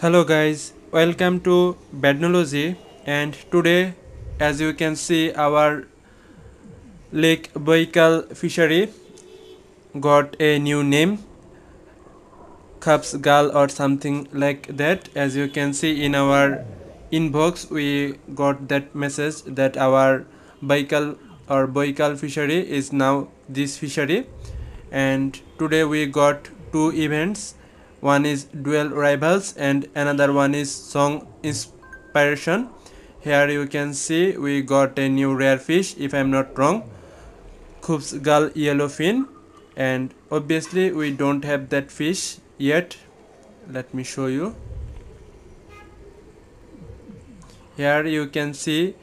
Hello guys, welcome to Badnology, and today as you can see our Lake Baikal fishery got a new name, Khuvsgul or something like that. As you can see in our inbox we got that message that our Baikal or Baikal fishery is now this fishery. And today we got two events. One is Duel Rivals and another one is Song Inspiration. Here you can see we got a new rare fish, if I'm not wrong, Khuvsgul Yellowfin, and obviously we don't have that fish yet. Let me show you. Here you can see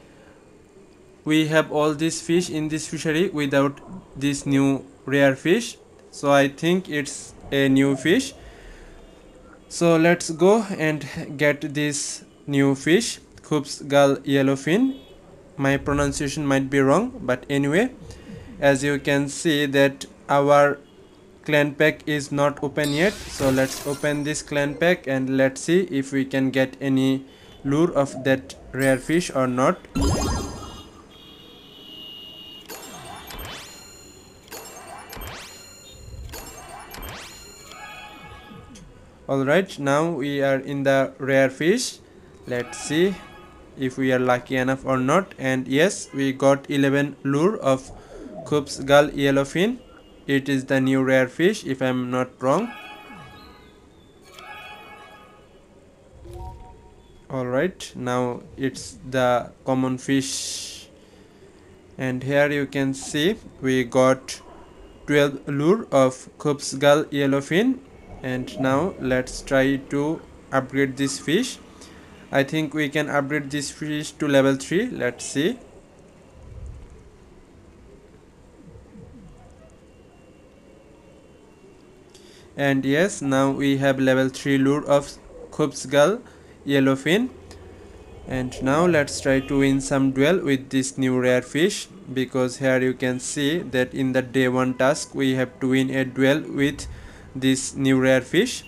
we have all these fish in this fishery without this new rare fish, so I think it's a new fish. So let's go and get this new fish, Khuvsgul Yellowfin. My pronunciation might be wrong, but anyway, as you can see that our clan pack is not open yet. So let's open this clan pack and let's see if we can get any lure of that rare fish or not. Alright, now we are in the rare fish. Let's see if we are lucky enough or not. And yes, we got 11 lure of Khuvsgul Yellowfin. It is the new rare fish, if I'm not wrong. Alright, now it's the common fish. And here you can see we got 12 lure of Khuvsgul Yellowfin. And now let's try to upgrade this fish. I think we can upgrade this fish to level 3. Let's see. And yes, now we have level 3 lure of Khuvsgul Yellowfin. And now let's try to win some duel with this new rare fish, because here you can see that in the day 1 task we have to win a duel with this new rare fish.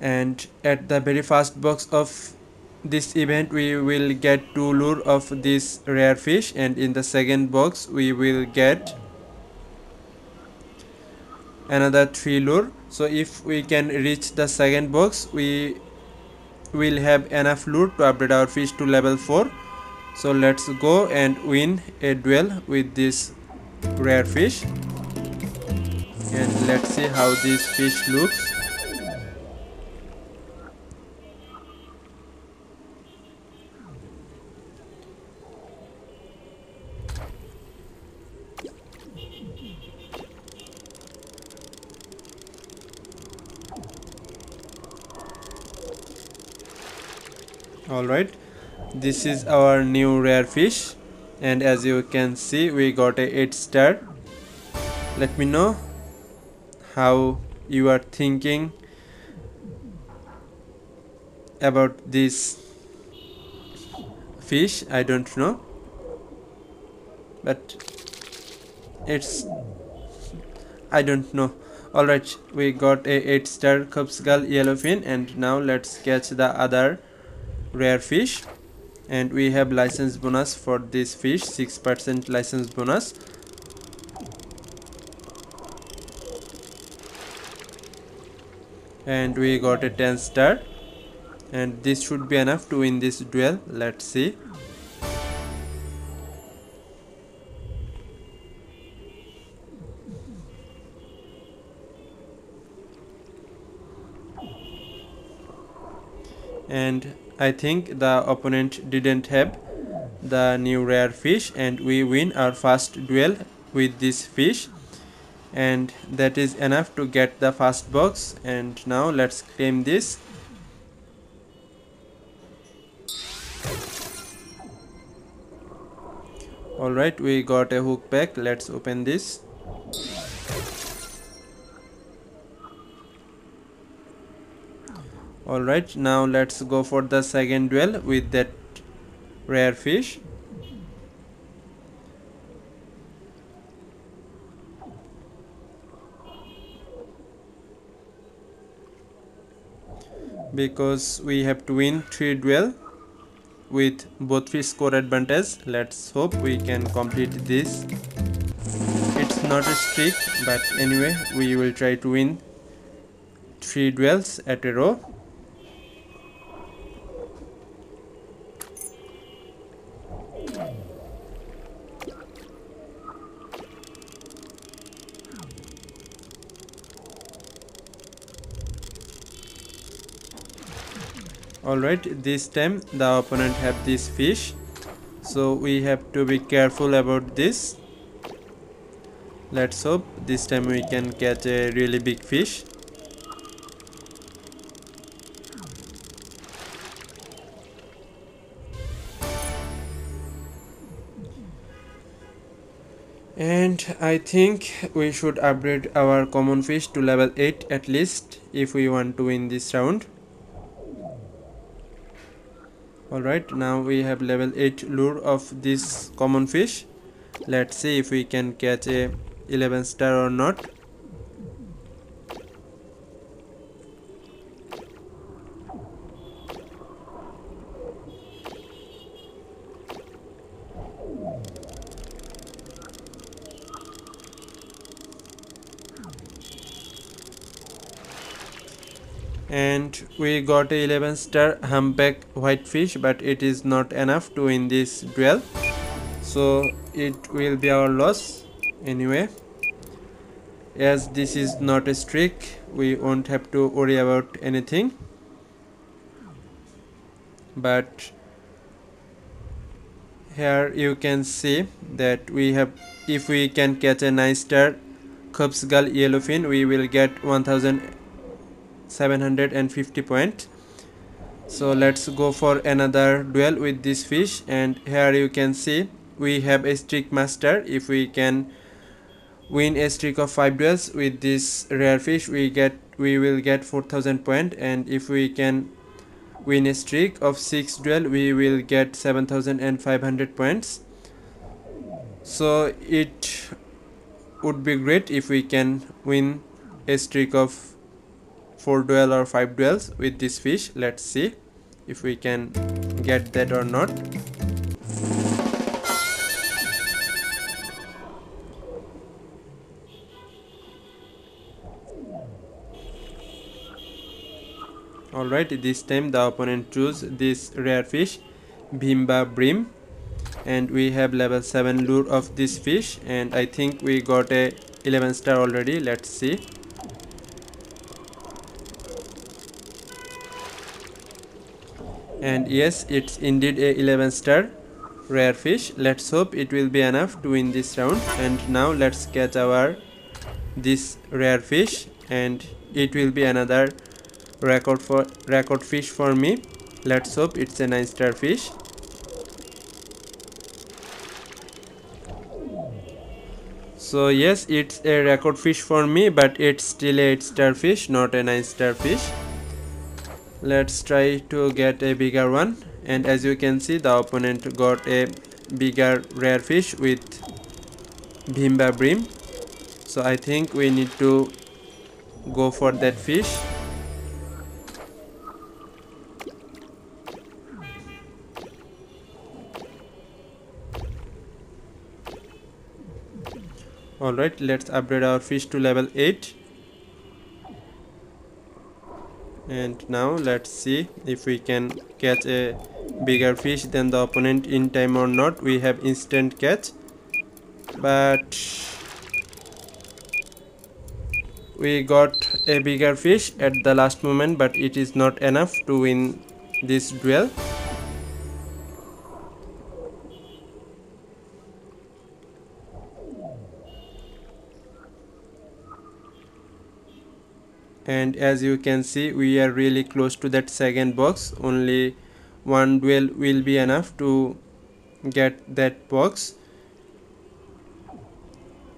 And at the very first box of this event we will get 2 lure of this rare fish, and in the second box we will get another 3 lure. So if we can reach the second box we will have enough lure to upgrade our fish to level 4. So let's go and win a duel with this rare fish. And let's see how this fish looks. Alright, this is our new rare fish, and as you can see we got a 8-star. Let me know how you are thinking about this fish. I don't know, but I don't know. Alright, we got a 8-star Khuvsgul Yellowfin, and now let's catch the other rare fish. And we have license bonus for this fish, 6% license bonus. And we got a 10-star, and this should be enough to win this duel. Let's see. And I think the opponent didn't have the new rare fish, and we win our first duel with this fish. And that is enough to get the first box. And now let's claim this. Alright, we got a hook pack. Let's open this. Alright, now let's go for the second duel with that rare fish. because we have to win 3 duel with both fish score advantage. Let's hope we can complete this. It's not a streak, but anyway we will try to win 3 duels at a row. Alright, this time the opponent have this fish, so we have to be careful about this. Let's hope this time we can catch a really big fish. And I think we should upgrade our common fish to level 8 at least if we want to win this round. Alright, now we have level 8 lure of this common fish. Let's see if we can catch a 11 star or not. And we got a 11 star humpback whitefish, but it is not enough to win this duel, so it will be our loss anyway. As this is not a streak, we won't have to worry about anything, but here you can see that we have, if we can catch a 9-star Khuvsgul Yellowfin, we will get 1,750 points. So let's go for another duel with this fish. And here you can see we have a streak master. If we can win a streak of 5 duels with this rare fish, we will get 4,000 points. And if we can win a streak of 6 duels, we will get 7,500 points. So it would be great if we can win a streak of 4 duel or 5 duels with this fish. Let's see if we can get that or not. Alright, this time the opponent chose this rare fish, Bimba Brim, and we have level 7 lure of this fish, and I think we got a 11 star already. Let's see. And yes, it's indeed a 11 star rare fish. Let's hope it will be enough to win this round. And now let's catch this rare fish, and it will be another record fish for me. Let's hope it's a 9-star fish. So yes, it's a record fish for me, but it's still a 8-star fish, not a 9-star fish. Let's try to get a bigger one. And as you can see, the opponent got a bigger rare fish with Bimba Brim, so I think we need to go for that fish. Alright, let's upgrade our fish to level 8. And now let's see if we can catch a bigger fish than the opponent in time or not. We have instant catch, but we got a bigger fish at the last moment, but it is not enough to win this duel. And as you can see, we are really close to that second box. Only one duel will be enough to get that box.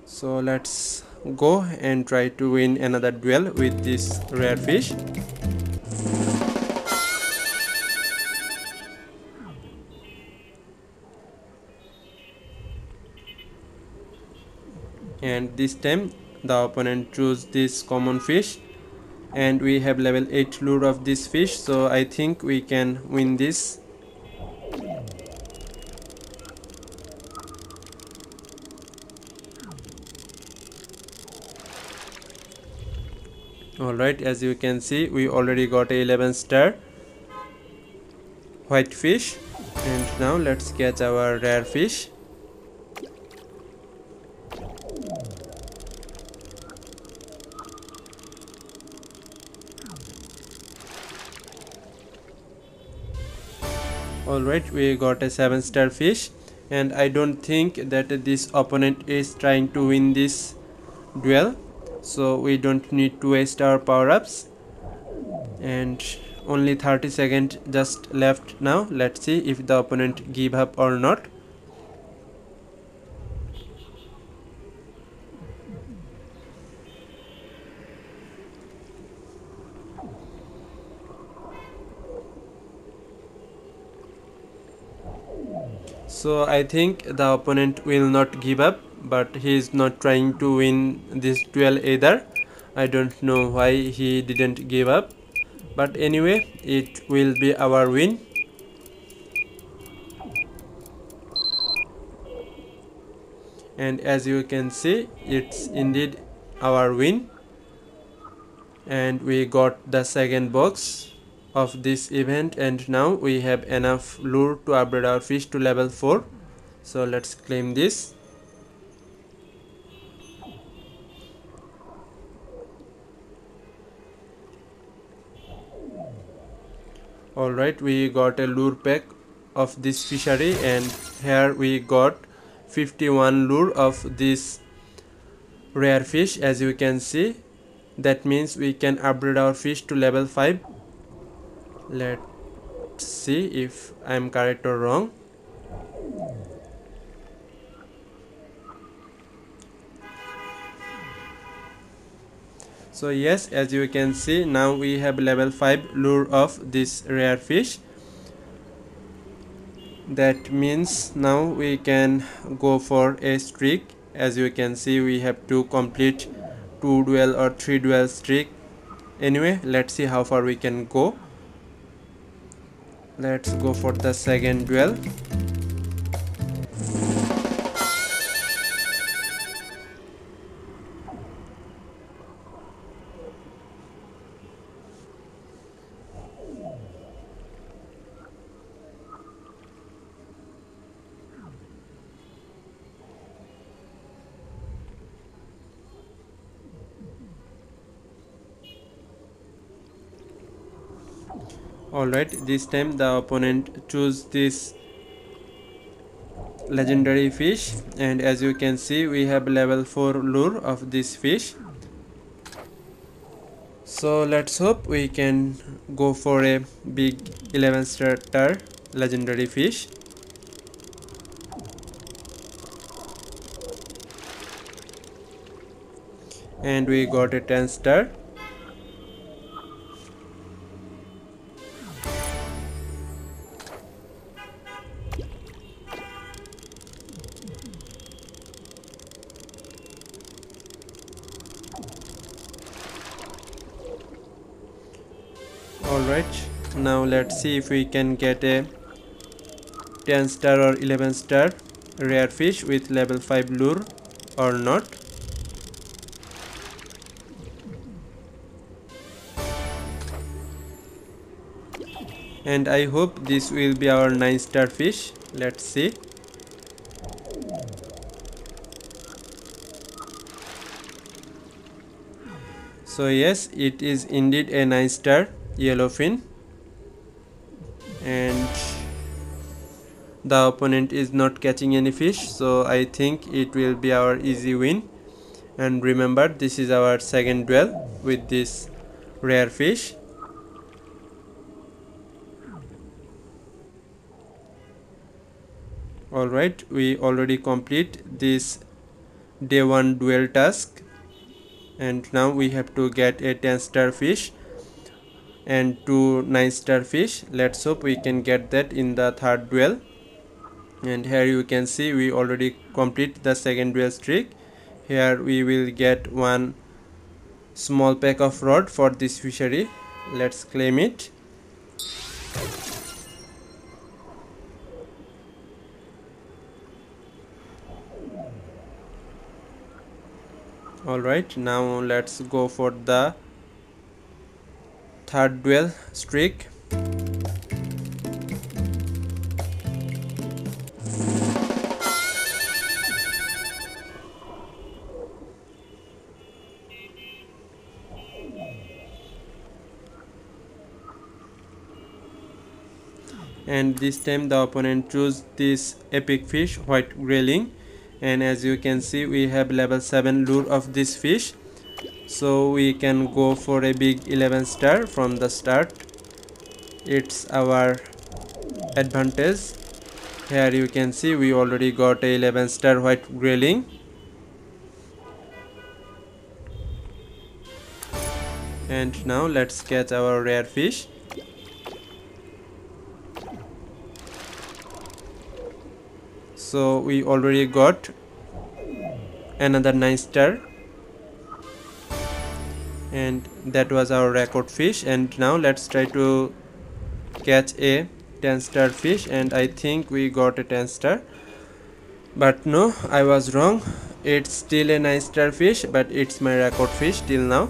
So let's go and try to win another duel with this rare fish. And this time the opponent chose this common fish, and we have level 8 lure of this fish, so I think we can win this. Alright, as you can see, we already got a 11 star white fish, and now let's catch our rare fish. Alright, we got a 7 star fish, and I don't think that this opponent is trying to win this duel. So we don't need to waste our power-ups, and only 30 seconds just left now. Let's see if the opponent give up or not. So I think the opponent will not give up, but he is not trying to win this duel either. I don't know why he didn't give up, but anyway, it will be our win. And as you can see, it's indeed our win, and we got the second box of this event, and now we have enough lure to upgrade our fish to level 4. So let's claim this. Alright, we got a lure pack of this fishery, and here we got 51 lure of this rare fish, as you can see. That means we can upgrade our fish to level 5. Let's see if I am correct or wrong. So yes, as you can see, now we have level 5 lure of this rare fish. That means now we can go for a streak. As you can see, we have to complete 2 duel or 3 duel streak. Anyway, let's see how far we can go. Let's go for the second duel. Alright, this time the opponent chose this legendary fish, and as you can see, we have level 4 lure of this fish. So let's hope we can go for a big 11 star legendary fish. And we got a 10 star. Alright, now let's see if we can get a 10 star or 11 star rare fish with level 5 lure or not. And I hope this will be our 9 star fish. Let's see. So yes, it is indeed a 9 star yellowfin, and the opponent is not catching any fish, so I think it will be our easy win. And remember, this is our second duel with this rare fish. Alright, we already complete this day 1 duel task, and now we have to get a 10 star fish and 2 9 star fish. Let's hope we can get that in the third duel. And here you can see we already complete the second duel streak. Here we will get one small pack of rod for this fishery. Let's claim it. Alright, now let's go for the third duel streak. And this time the opponent chose this epic fish, white grayling, and as you can see we have level 7 lure of this fish, so we can go for a big 11 star from the start. It's our advantage. Here you can see we already got a 11 star white grayling. And now let's catch our rare fish. So we already got another 9 star, and that was our record fish. And now let's try to catch a 10 star fish, and I think we got a 10 star. But no, I was wrong. It's still a 9 star fish, but it's my record fish till now.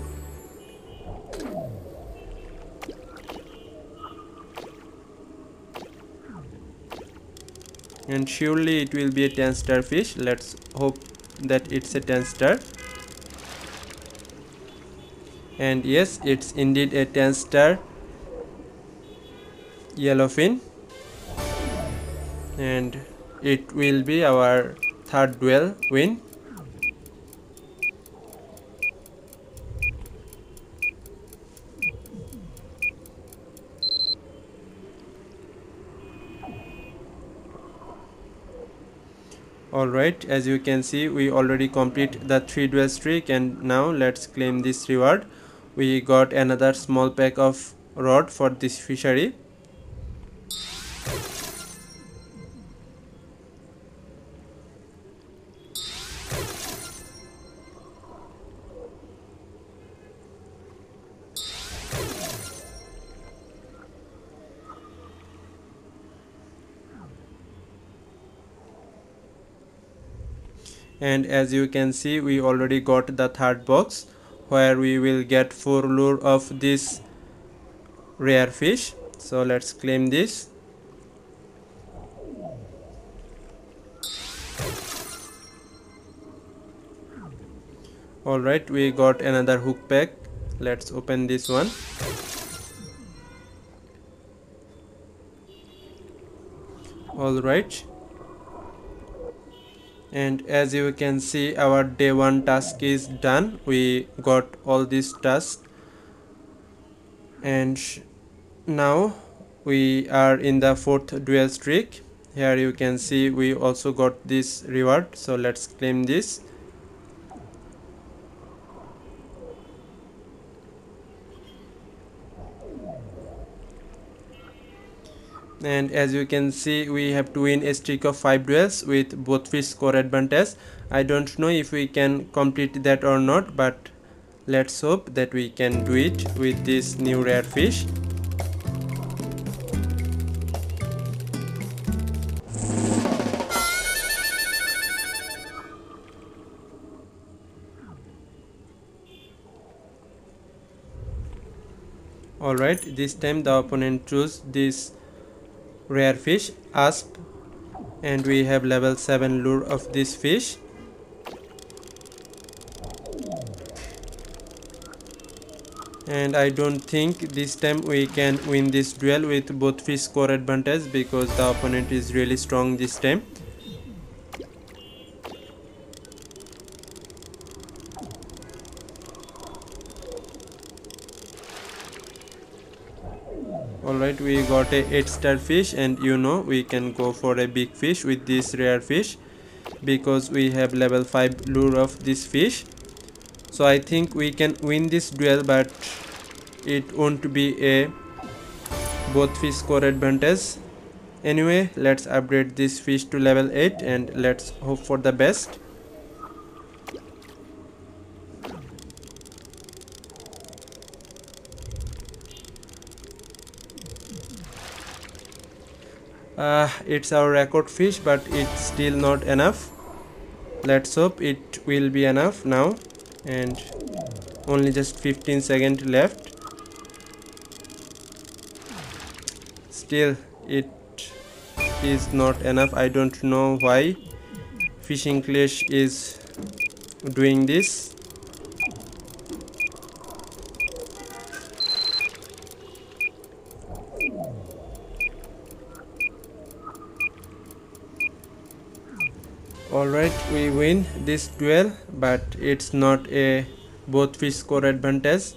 And surely it will be a 10 star fish. Let's hope that it's a 10 star. And yes, it's indeed a 10 star yellowfin. And it will be our third duel win. Alright, as you can see we already complete the 3 duel streak, and now let's claim this reward. We got another small pack of rod for this fishery. And as you can see we already got the third box, where we will get 4 lure of this rare fish. So let's claim this. Alright, we got another hook pack. Let's open this one. Alright. And as you can see our day 1 task is done. We got all these tasks, and now we are in the 4th duel streak. Here you can see we also got this reward, so let's claim this. And as you can see we have to win a streak of 5 duels with both fish score advantage. I don't know if we can complete that or not, but let's hope that we can do it with this new rare fish. Alright, this time the opponent chose this rare fish, asp, and we have level 7 lure of this fish. And I don't think this time we can win this duel with both fish score advantage, because the opponent is really strong this time. Alright, we got a 8 star fish, and you know we can go for a big fish with this rare fish, because we have level 5 lure of this fish. So I think we can win this duel, but it won't be a both fish score advantage. Anyway, let's upgrade this fish to level 8 and let's hope for the best. It's our record fish, but it's still not enough. Let's hope it will be enough now. And only just 15 seconds left. Still it is not enough. I don't know why Fishing Clash is doing this. Alright, we win this duel, but it's not a both fish score advantage.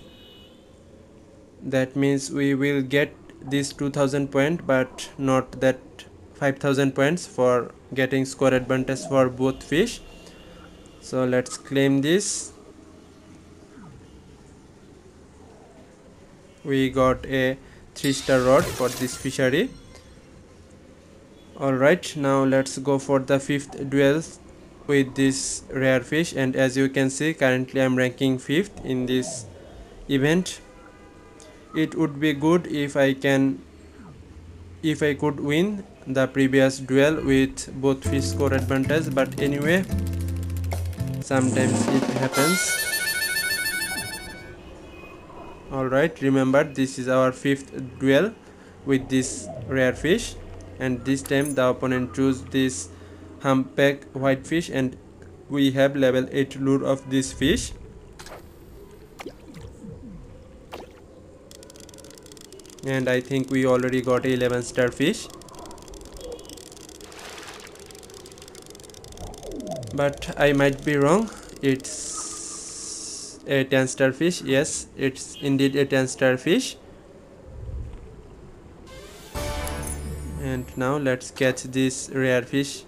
That means we will get this 2000 point, but not that 5000 points for getting score advantage for both fish. So let's claim this. We got a 3-star rod for this fishery. Alright, now let's go for the 5th duel with this rare fish, and as you can see currently I'm ranking 5th in this event. It would be good if I could win the previous duel with both fish score advantage, but anyway, sometimes it happens. Alright, remember this is our 5th duel with this rare fish. And this time the opponent chose this humpback whitefish, and we have level 8 lure of this fish. And I think we already got a 11-star fish. But I might be wrong. It's a 10-star fish. Yes, it's indeed a 10-star fish. And now let's catch this rare fish.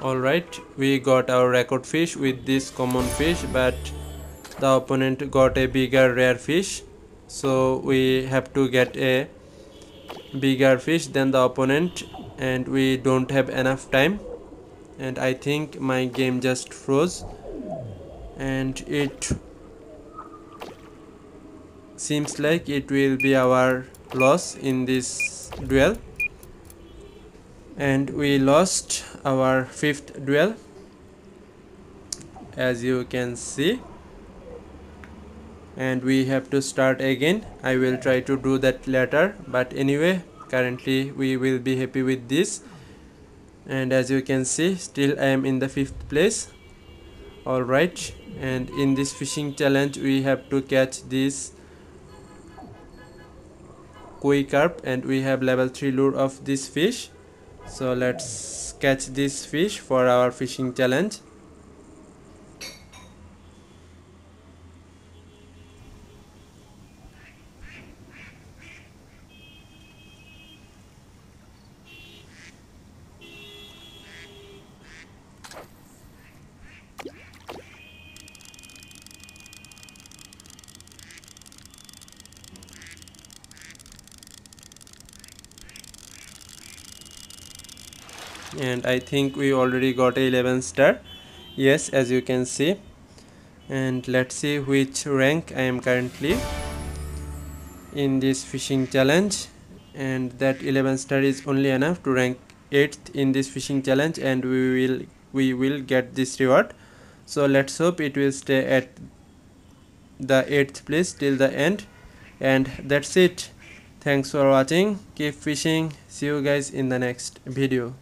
Alright, we got our record fish with this common fish, but the opponent got a bigger rare fish, so we have to get a bigger fish than the opponent, and we don't have enough time. And I think my game just froze, and it seems like it will be our loss in this duel. And we lost our 5th duel, as you can see, and we have to start again. I will try to do that later, but anyway, currently we will be happy with this. And as you can see, still I am in the 5th place. Alright, and in this fishing challenge we have to catch this koi carp, and we have level 3 lure of this fish. So let's catch this fish for our fishing challenge. And I think we already got a 11-star. Yes, as you can see. And let's see which rank I am currently in this fishing challenge. And that 11-star is only enough to rank 8th in this fishing challenge, and we will get this reward. So let's hope it will stay at the 8th place till the end. And that's it. Thanks for watching. Keep fishing. See you guys in the next video.